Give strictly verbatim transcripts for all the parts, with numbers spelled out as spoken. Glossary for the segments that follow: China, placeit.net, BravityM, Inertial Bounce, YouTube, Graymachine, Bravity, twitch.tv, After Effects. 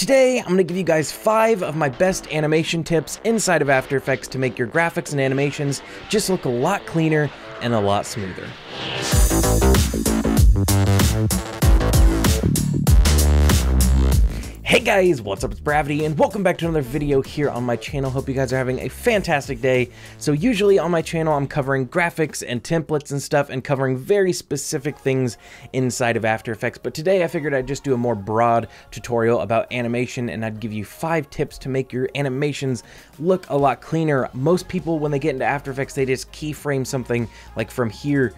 Today, I'm going to give you guys five of my best animation tips inside of After Effects to make your graphics and animations just look a lot cleaner and a lot smoother. Hey guys, what's up? It's Bravity and welcome back to another video here on my channel. Hope you guys are having a fantastic day. So usually on my channel, I'm covering graphics and templates and stuff and covering very specific things inside of After Effects. But today I figured I'd just do a more broad tutorial about animation and I'd give you five tips to make your animations look a lot cleaner. Most people, when they get into After Effects, they just keyframe something like from here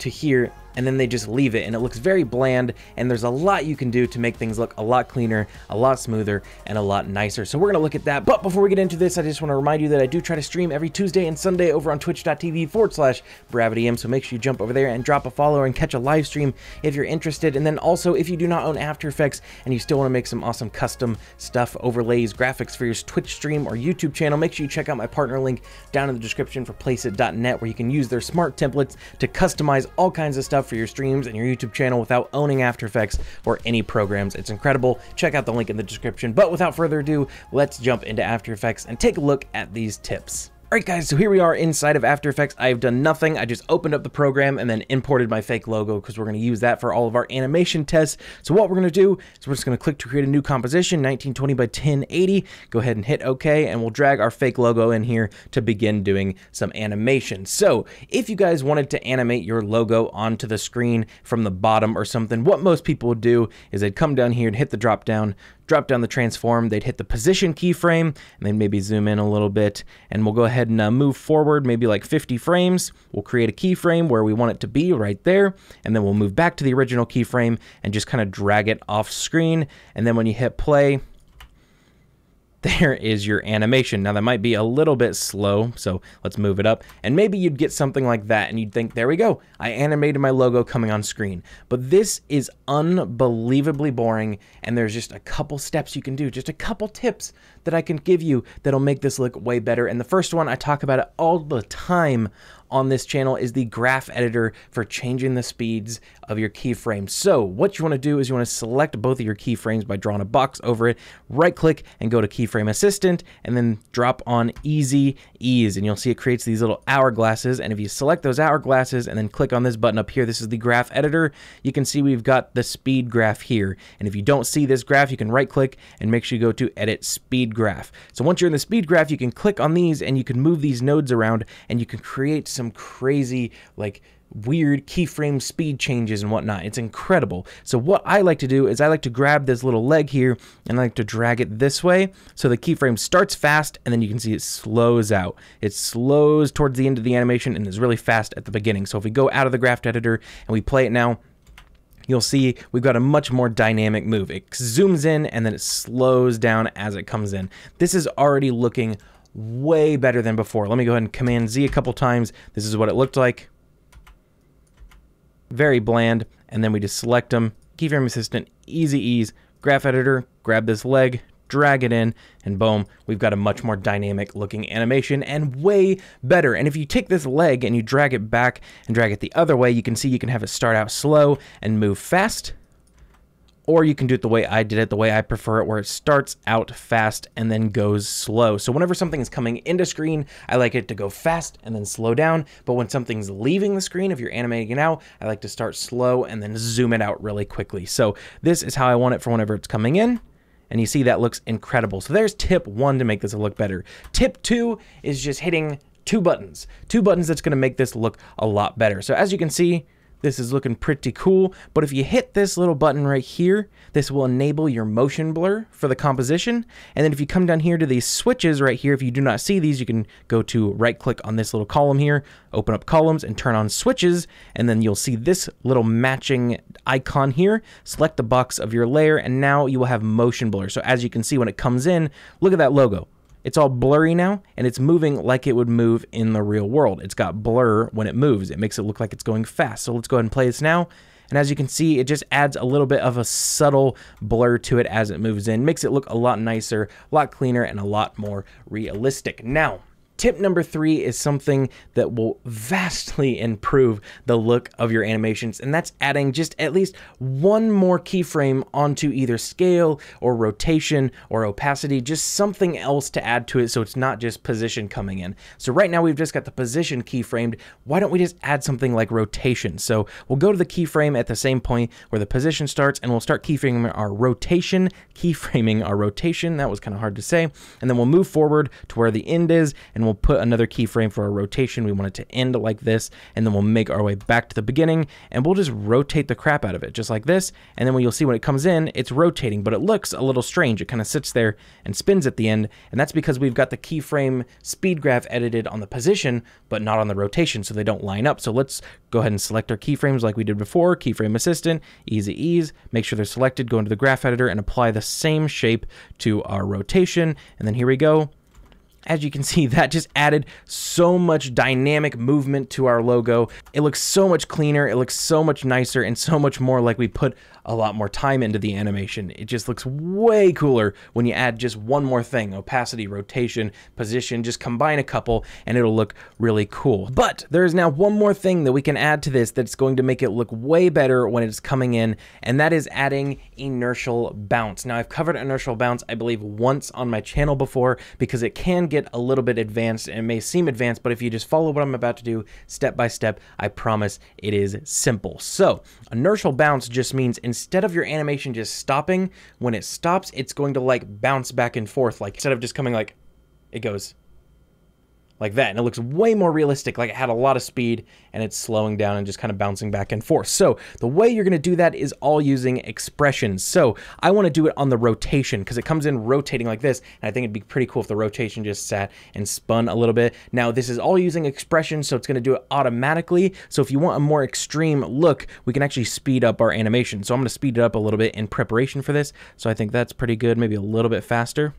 to here, and then they just leave it and it looks very bland, and there's a lot you can do to make things look a lot cleaner, a lot smoother, and a lot nicer. So we're gonna look at that, but before we get into this, I just wanna remind you that I do try to stream every Tuesday and Sunday over on twitch dot t v forward slash BravityM, so make sure you jump over there and drop a follow and catch a live stream if you're interested. And then also, if you do not own After Effects and you still wanna make some awesome custom stuff, overlays, graphics for your Twitch stream or YouTube channel, make sure you check out my partner link down in the description for placeit dot net, where you can use their smart templates to customize all kinds of stuff for your streams and your YouTube channel without owning After Effects or any programs. It's incredible. Check out the link in the description. But without further ado, let's jump into After Effects and take a look at these tips. Alright guys, so here we are inside of After Effects. I have done nothing. I just opened up the program and then imported my fake logo because we're going to use that for all of our animation tests. So what we're going to do is we're just going to click to create a new composition, nineteen twenty by ten eighty. Go ahead and hit OK, and we'll drag our fake logo in here to begin doing some animation. So if you guys wanted to animate your logo onto the screen from the bottom or something, what most people would do is they'd come down here and hit the drop down, drop down the transform, they'd hit the position keyframe, and then maybe zoom in a little bit, and we'll go ahead and uh, move forward maybe like fifty frames. We'll create a keyframe where we want it to be right there, and then we'll move back to the original keyframe and just kind of drag it off screen, and then when you hit play, there is your animation. Now that might be a little bit slow, so let's move it up. And maybe you'd get something like that and you'd think, there we go, I animated my logo coming on screen. But this is unbelievably boring, and there's just a couple steps you can do, just a couple tips that I can give you that'll make this look way better. And the first one, I talk about it all the time on this channel, is the graph editor for changing the speeds of your keyframes. So what you want to do is you want to select both of your keyframes by drawing a box over it, right click and go to keyframe assistant, and then drop on easy ease, and you'll see it creates these little hourglasses. And if you select those hourglasses and then click on this button up here, this is the graph editor, you can see we've got the speed graph here. And if you don't see this graph, you can right click and make sure you go to edit speed graph. So once you're in the speed graph, you can click on these and you can move these nodes around, and you can create some crazy, like, weird keyframe speed changes and whatnot. It's incredible. So what I like to do is I like to grab this little leg here and I like to drag it this way, so the keyframe starts fast and then you can see it slows out. It slows towards the end of the animation and is really fast at the beginning. So if we go out of the graph editor and we play it now, you'll see we've got a much more dynamic move. It zooms in and then it slows down as it comes in. This is already looking way better than before. Let me go ahead and Command Z a couple times. This is what it looked like. Very bland. And then we just select them. Keyframe assistant, easy ease, graph editor, grab this leg, drag it in, and boom, we've got a much more dynamic looking animation and way better. And if you take this leg and you drag it back and drag it the other way, you can see you can have it start out slow and move fast, or you can do it the way I did it, the way I prefer it, where it starts out fast and then goes slow. So whenever something is coming into screen, I like it to go fast and then slow down. But when something's leaving the screen, if you're animating it out, I like to start slow and then zoom it out really quickly. So this is how I want it for whenever it's coming in. And you see that looks incredible. So there's tip one to make this look better. Tip two is just hitting two buttons. Two buttons that's gonna make this look a lot better. So as you can see, this is looking pretty cool, but if you hit this little button right here, this will enable your motion blur for the composition. And then if you come down here to these switches right here, if you do not see these, you can go to right click on this little column here, open up columns and turn on switches, and then you'll see this little matching icon here. Select the box of your layer, and now you will have motion blur. So as you can see, when it comes in, look at that logo. It's all blurry now, and it's moving like it would move in the real world. It's got blur when it moves. It makes it look like it's going fast. So let's go ahead and play this now. And as you can see, it just adds a little bit of a subtle blur to it as it moves in. Makes it look a lot nicer, a lot cleaner, and a lot more realistic. Now, Tip number three is something that will vastly improve the look of your animations, and that's adding just at least one more keyframe onto either scale or rotation or opacity, just something else to add to it so it's not just position coming in. So right now we've just got the position keyframed. Why don't we just add something like rotation? So we'll go to the keyframe at the same point where the position starts, and we'll start keyframing our rotation, keyframing our rotation, that was kind of hard to say, and then we'll move forward to where the end is, and we'll put another keyframe for our rotation. We want it to end like this, and then we'll make our way back to the beginning, and we'll just rotate the crap out of it just like this, and then when you'll see when it comes in, it's rotating, but it looks a little strange. It kind of sits there and spins at the end, and that's because we've got the keyframe speed graph edited on the position, but not on the rotation, so they don't line up. So let's go ahead and select our keyframes like we did before, keyframe assistant, easy ease, make sure they're selected, go into the graph editor and apply the same shape to our rotation, and then here we go. As you can see, that just added so much dynamic movement to our logo. It looks so much cleaner, it looks so much nicer, and so much more like we put a lot more time into the animation. It just looks way cooler when you add just one more thing, opacity, rotation, position, just combine a couple, and it'll look really cool. But there is now one more thing that we can add to this that's going to make it look way better when it's coming in, and that is adding inertial bounce. Now, I've covered inertial bounce, I believe, once on my channel before, because it can get a little bit advanced, and it may seem advanced, but if you just follow what I'm about to do step by step, I promise it is simple. So inertial bounce just means instead of your animation just stopping, when it stops, it's going to like bounce back and forth. Like instead of just coming like, it goes like that, and it looks way more realistic, like it had a lot of speed and it's slowing down and just kind of bouncing back and forth. So the way you're going to do that is all using expressions. So I want to do it on the rotation because it comes in rotating like this, and I think it'd be pretty cool if the rotation just sat and spun a little bit. Now this is all using expressions, so it's going to do it automatically. So if you want a more extreme look, we can actually speed up our animation. So I'm going to speed it up a little bit in preparation for this, so I think that's pretty good, maybe a little bit faster.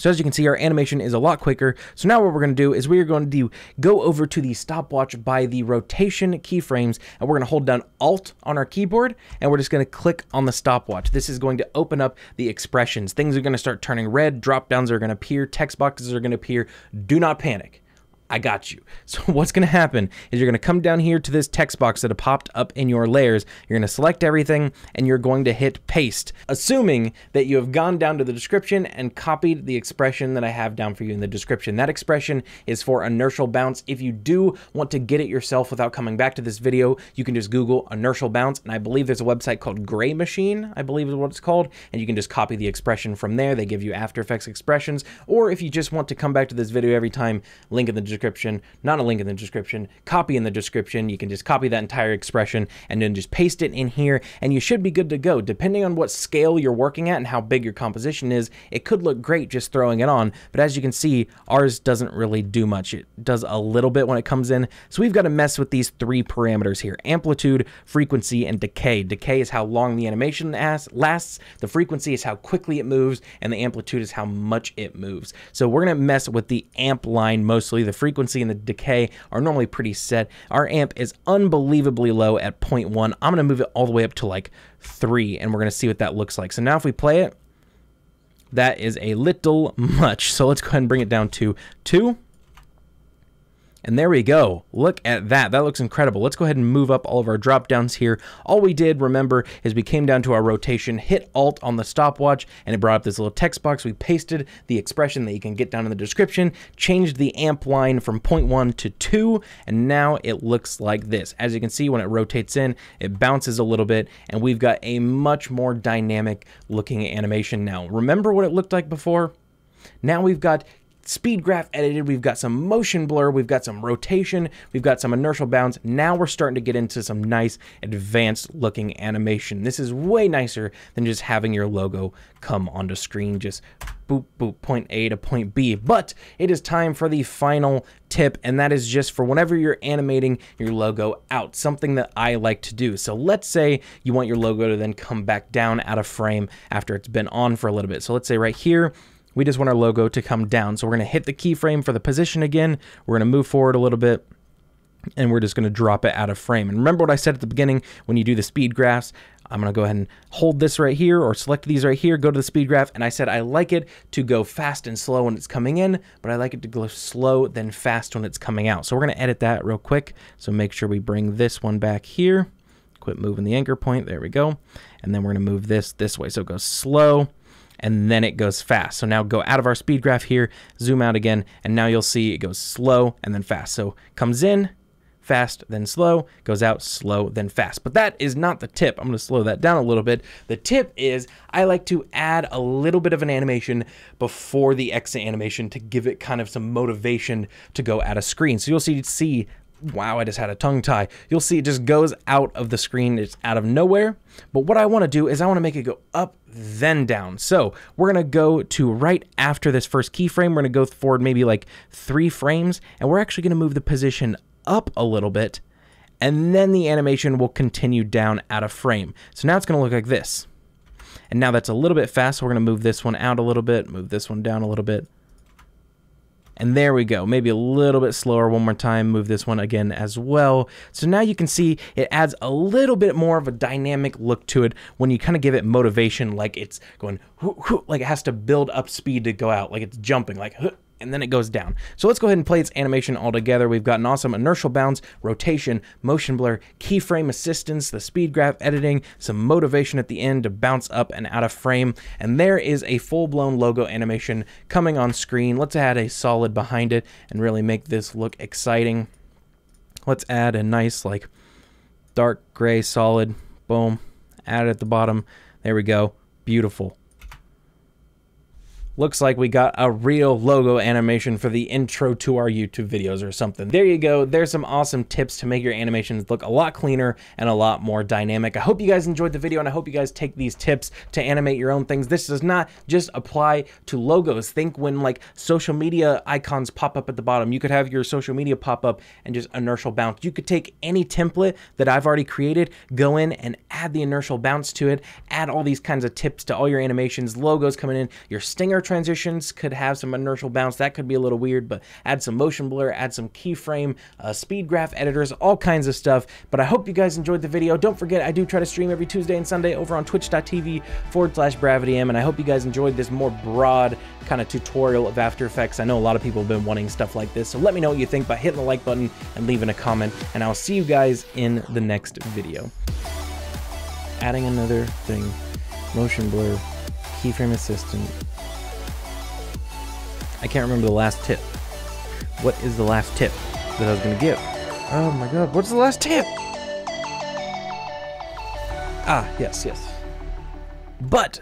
So as you can see, our animation is a lot quicker. So now what we're going to do is we are going to do, go over to the stopwatch by the rotation keyframes, and we're going to hold down Alt on our keyboard, and we're just going to click on the stopwatch. This is going to open up the expressions. Things are going to start turning red, drop downs are going to appear, text boxes are going to appear. Do not panic. I got you. So what's going to happen is you're going to come down here to this text box that have popped up in your layers. You're going to select everything, and you're going to hit paste, assuming that you have gone down to the description and copied the expression that I have down for you in the description. That expression is for inertial bounce. If you do want to get it yourself without coming back to this video, you can just Google inertial bounce, and I believe there's a website called Graymachine, I believe is what it's called, and you can just copy the expression from there. They give you After Effects expressions, or if you just want to come back to this video every time, link in the description. description, not a link in the description, copy in the description. You can just copy that entire expression and then just paste it in here, and you should be good to go. Depending on what scale you're working at and how big your composition is, it could look great just throwing it on, but as you can see, ours doesn't really do much. It does a little bit when it comes in, so we've got to mess with these three parameters here: amplitude, frequency, and decay. Decay is how long the animation lasts, the frequency is how quickly it moves, and the amplitude is how much it moves. So we're going to mess with the amp line mostly. The frequency frequency and the decay are normally pretty set. Our amp is unbelievably low at zero point one. I'm going to move it all the way up to like three, and we're going to see what that looks like. So now if we play it, that is a little much. So let's go ahead and bring it down to two. And there we go. Look at that. That looks incredible. Let's go ahead and move up all of our drop downs here. All we did, remember, is we came down to our rotation, hit Alt on the stopwatch, and it brought up this little text box. We pasted the expression that you can get down in the description, changed the amp line from zero point one to two, and now it looks like this. As you can see, when it rotates in, it bounces a little bit, and we've got a much more dynamic looking animation now. Remember what it looked like before? Now we've got speed graph edited, we've got some motion blur, we've got some rotation, we've got some inertial bounce. Now we're starting to get into some nice advanced looking animation. This is way nicer than just having your logo come onto screen, just boop, boop, point A to point B. But it is time for the final tip, and that is just for whenever you're animating your logo out, something that I like to do. So let's say you want your logo to then come back down out of frame after it's been on for a little bit. So let's say right here, we just want our logo to come down. So we're going to hit the keyframe for the position again. We're going to move forward a little bit. and we're just going to drop it out of frame. And remember what I said at the beginning, when you do the speed graphs, I'm going to go ahead and hold this right here or select these right here, go to the speed graph, and I said I like it to go fast and slow when it's coming in, but I like it to go slow then fast when it's coming out. So we're going to edit that real quick. So make sure we bring this one back here. Quit moving the anchor point. There we go. And then we're going to move this this way. So it goes slow and then it goes fast. So now go out of our speed graph here, zoom out again, and now you'll see it goes slow and then fast. So comes in, fast, then slow, goes out, slow, then fast. But that is not the tip. I'm gonna slow that down a little bit. The tip is I like to add a little bit of an animation before the exit animation to give it kind of some motivation to go out of screen. So you'll see, see wow, I just had a tongue tie. You'll see it just goes out of the screen. It's out of nowhere. But what I wanna do is I wanna make it go up, then down. So we're going to go to right after this first keyframe. We're going to go forward maybe like three frames, and we're actually going to move the position up a little bit, and then the animation will continue down out of frame. So now it's going to look like this. And now that's a little bit fast. So we're going to move this one out a little bit, move this one down a little bit. And there we go, maybe a little bit slower one more time, move this one again as well. So now you can see it adds a little bit more of a dynamic look to it when you kind of give it motivation, like it's going, whoo, whoo, like it has to build up speed to go out, like it's jumping, like, whoo, and then it goes down. So let's go ahead and play its animation all together. We've got an awesome inertial bounce, rotation, motion blur, keyframe assistance, the speed graph editing, some motivation at the end to bounce up and out of frame. And there is a full-blown logo animation coming on screen. Let's add a solid behind it and really make this look exciting. Let's add a nice like dark gray solid. Boom. Add it at the bottom. There we go. Beautiful. Looks like we got a real logo animation for the intro to our YouTube videos or something. There you go. There's some awesome tips to make your animations look a lot cleaner and a lot more dynamic. I hope you guys enjoyed the video, and I hope you guys take these tips to animate your own things. This does not just apply to logos. Think when like social media icons pop up at the bottom. You could have your social media pop up and just inertial bounce. You could take any template that I've already created, go in and add the inertial bounce to it, add all these kinds of tips to all your animations, logos coming in, your stinger transitions could have some inertial bounce. That could be a little weird, but add some motion blur, add some keyframe, uh, speed graph editors, all kinds of stuff. But I hope you guys enjoyed the video. Don't forget, I do try to stream every Tuesday and Sunday over on twitch.tv forward slash BravityM, and I hope you guys enjoyed this more broad kind of tutorial of After Effects. I know a lot of people have been wanting stuff like this, so let me know what you think by hitting the like button and leaving a comment, and I'll see you guys in the next video. Adding another thing, motion blur, keyframe assistant. I can't remember the last tip. What is the last tip that I was gonna give? Oh my God, what's the last tip? Ah, yes, yes. But